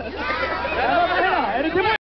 Wow!